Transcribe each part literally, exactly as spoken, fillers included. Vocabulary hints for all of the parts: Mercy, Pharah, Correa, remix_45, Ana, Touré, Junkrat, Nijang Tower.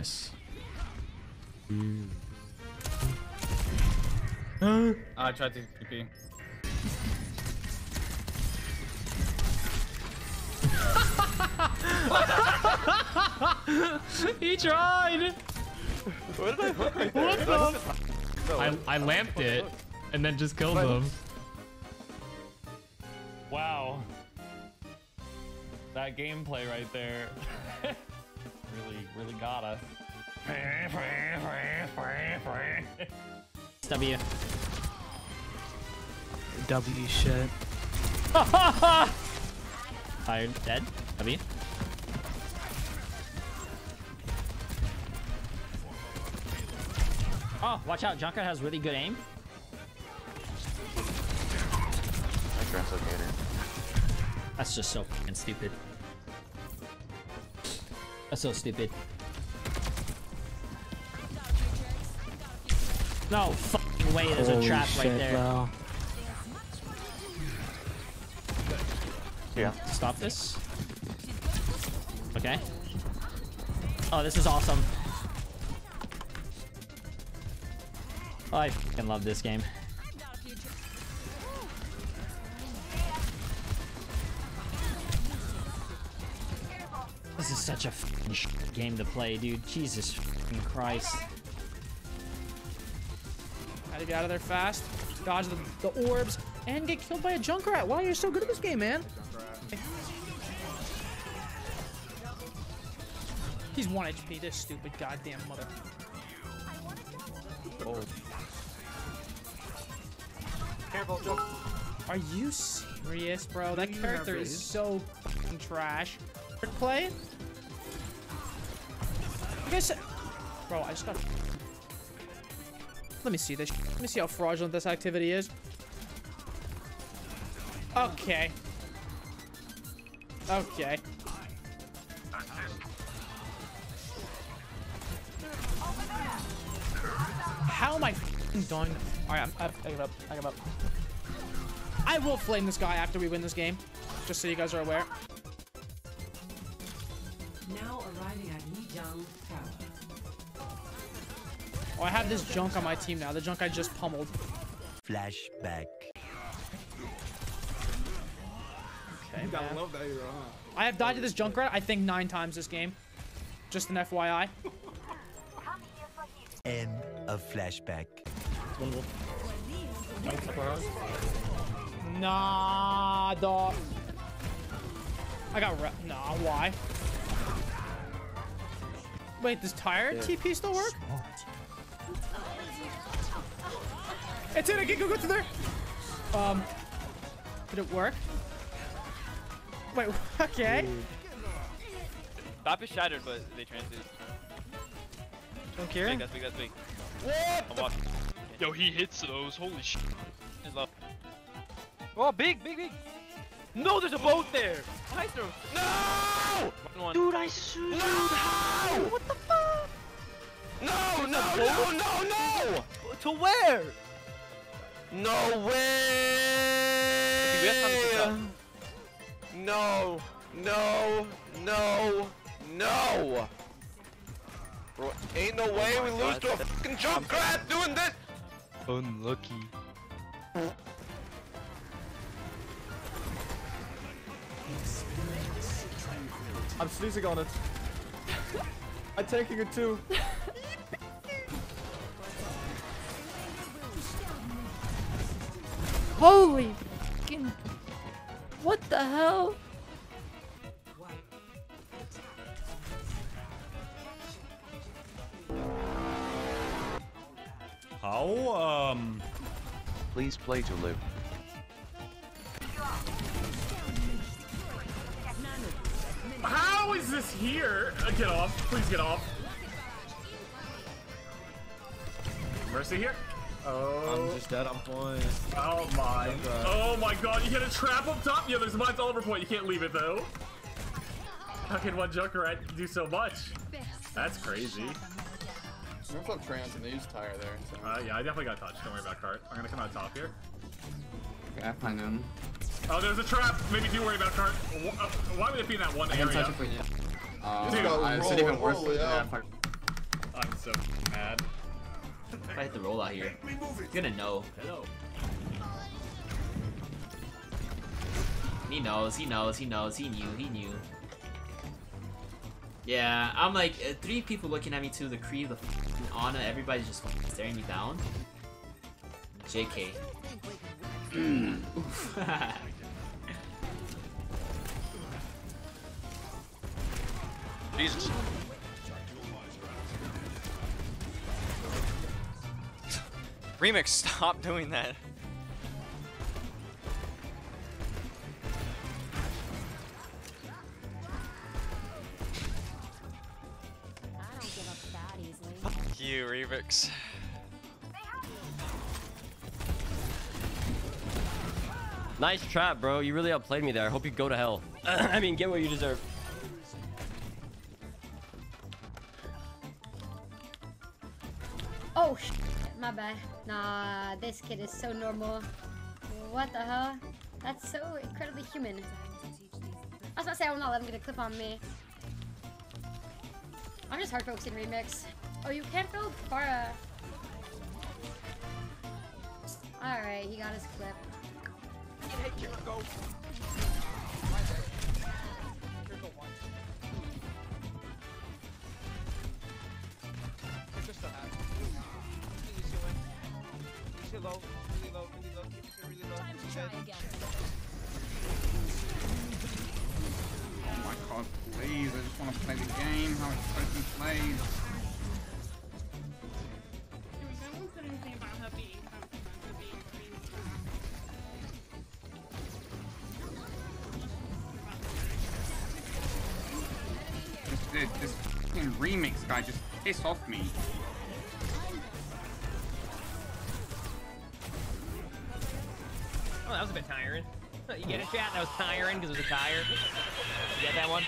Nice. Mm. Uh, I tried to P P. He tried! Where did I hook right there? What the f no, I, I lamped I it and then just killed him. Wow. That gameplay right there really, really got us. W. W shit. Fired. Dead. W. Oh, watch out. Junkrat has really good aim. That's just so fucking stupid. That's so stupid. No fucking way, there's Holy a trap shit, right there. Bro. Yeah. Stop this. Okay. Oh, this is awesome. Oh, I fucking love this game. This is such a fucking shit game to play, dude. Jesus fucking Christ. To get out of there fast, dodge the, the orbs, and get killed by a Junkrat. Why are you so good at this game, man? He's one H P, this stupid goddamn mother. Oh. Careful, jump. Are you serious, bro? That character is so fucking trash. Play? I guess. Bro, I just got. Let me see this. Let me see how fraudulent this activity is. Okay. Okay. How am I f***ing doing? Alright, I, I give up. I give up. I will flame this guy after we win this game. Just so you guys are aware. Now arriving at Nijang Tower. Oh, I have this junk on my team now. The junk I just pummeled. Flashback. Okay, man. I love that hero, huh? I have died to this Junkrat, I think, nine times this game. Just an F Y I. End of flashback. Nah, dog. I got re- Nah, why? Wait, does tire yeah. T P still work? It's in, I can't go, go through there. Um, did it work? Wait, okay. Bop is shattered, but they transited. Don't care. That's big, that's big. What? Yo, he hits those. Holy shit. Oh, big, big, big. No, there's a boat there. I threw. No! Dude, I shoot. No! What the fuck? No, no, no, no, no! To where? No way! No, no, no, no! Bro, ain't no way oh we God, lose to a fucking Junkrat doing this! Unlucky. I'm sneezing on it. I'm taking it too. Holy fucking... What the hell? How, um... Please play to live. How is this here? Uh, get off. Please get off. Mercy here. Oh. I'm just dead on point. Oh my. Oh my god, you hit a trap up top? Yeah, there's a mines all over point. You can't leave it though. How can one Junkrat do so much? That's crazy. I'm gonna trans and they use tire there. So. Uh, yeah, I definitely got touched. Don't worry about Cart. I'm gonna come out top here. Okay, I find him. Oh, there's a trap. Maybe do worry about Cart. Why would it be in that one I area? Touch it for you. Uh, Dude, I roll, even roll, worse. Yeah. Yeah, I'm so mad. If I hit the roll out here, he's gonna know. Hello. He knows, he knows, he knows, he knew, he knew. Yeah, I'm like, uh, three people looking at me too, the Kree, the f***ing Ana, everybody's just f***ing staring me down. J K. Mm. Oof. Jesus. Remix, stop doing that. You, Remix. Nice trap, bro. You really outplayed me there. I hope you go to hell. I mean, get what you deserve. Oh, shit. My bad. Nah, this kid is so normal. What the hell? That's so incredibly human. I was about to say, I will not let him get a clip on me. I'm just hard focusing Remix. Oh, you can't build Pharah. Alright, he got his clip. Oh my god, please, I just want to play the game, how it's supposed to be played. This, this fucking Remix guy just piss off me. Oh, that was a bit tiring. You get it, chat? That was tiring because it was a tire. You get that one?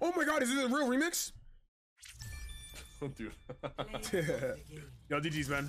Oh my god, is this a real Remix? Dude. Yo, G G's, man.